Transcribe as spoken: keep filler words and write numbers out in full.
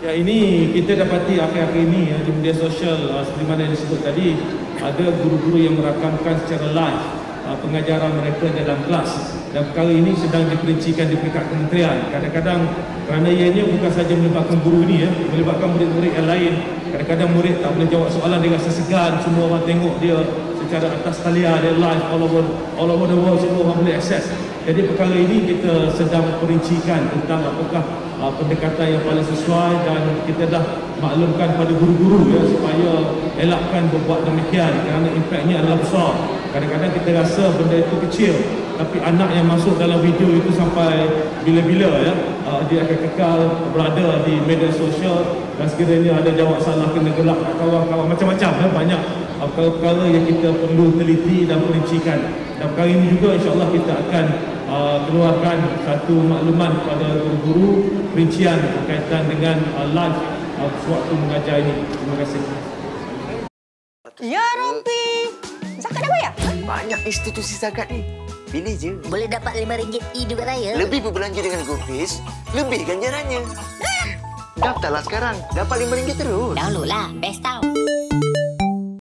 Ya, ini kita dapati akhir-akhir ini ya, di media sosial uh, seperti mana yang disebut tadi, ada guru-guru yang merakamkan secara live uh, pengajaran mereka dalam kelas. Dan perkara ini sedang diperincikan di peringkat kementerian. Kadang-kadang kerana ianya bukan saja melibatkan guru ini ya, melibatkan murid-murid yang lain. Kadang-kadang murid tak boleh jawab soalan, dia rasa segan, semua orang tengok dia secara atas talian, dia live all over, all over the world, semua orang boleh akses. Jadi perkara ini kita sedang memperincikan tentang apakah uh, pendekatan yang paling sesuai, dan kita dah maklumkan pada guru-guru ya, supaya elakkan berbuat demikian kerana impaknya adalah besar. Kadang-kadang kita rasa benda itu kecil, tapi anak yang masuk dalam video itu sampai bila-bila ya, uh, dia akan kekal berada di media sosial, dan sekiranya ada jawab salah kena gelak kawan-kawan macam-macam ya, banyak perkara-perkara yang kita perlu teliti dan perincikan. Dan kali ini juga insya-Allah kita akan uh, keluarkan satu makluman kepada guru-guru, perincian berkaitan dengan uh, live uh, sewaktu mengajar ini. Terima kasih. Ya Rompi, zakat dah bayar? Banyak institusi zakat ni. Pilih je. Boleh dapat lima ringgit hidup raya. Lebih berbelanja dengan GoFish, lebih ganjarannya. Daftarlah sekarang, dapat lima ringgit terus. Download lah, best tau.